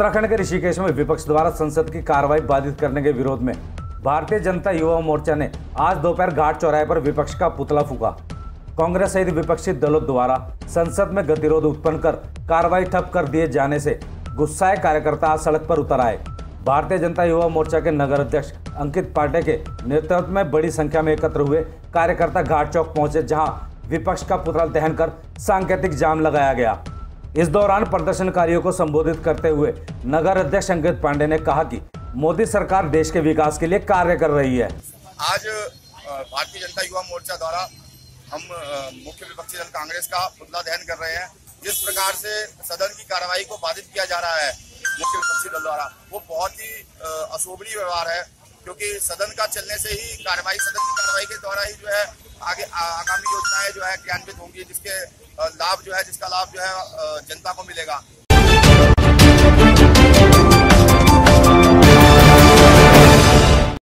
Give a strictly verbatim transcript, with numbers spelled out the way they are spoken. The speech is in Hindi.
उत्तराखंड के ऋषिकेश में विपक्ष द्वारा संसद की कार्रवाई बाधित करने के विरोध में भारतीय जनता युवा मोर्चा ने आज दोपहर घाट चौराहे पर विपक्ष का पुतला फूंका। कांग्रेस सहित विपक्षी दलों द्वारा संसद में गतिरोध उत्पन्न कर कार्रवाई ठप कर दिए जाने से गुस्साए कार्यकर्ता आज सड़क पर उतर आए। भारतीय जनता युवा मोर्चा के नगर अध्यक्ष अंकित पांडेय के नेतृत्व में बड़ी संख्या में एकत्र हुए कार्यकर्ता घाट चौक पहुंचे, जहां विपक्ष का पुतला दहन कर सांकेतिक जाम लगाया गया। इस दौरान प्रदर्शनकारियों को संबोधित करते हुए नगर अध्यक्ष अंकित पांडेय ने कहा कि मोदी सरकार देश के विकास के लिए कार्य कर रही है। आज भारतीय जनता युवा मोर्चा द्वारा हम मुख्य विपक्षी दल कांग्रेस का पुतला दहन कर रहे हैं। जिस प्रकार से सदन की कार्रवाई को बाधित किया जा रहा है मुख्य विपक्षी दल द्वारा, वो बहुत ही अशोभनीय व्यवहार है, क्योंकि सदन का चलने से ही कार्रवाई सदन की कार्रवाई के द्वारा ही जो है आगे आगामी योजनाएं जो है क्रियान्वित होंगी, जिसके लाभ जो है जिसका लाभ जो है जनता को मिलेगा।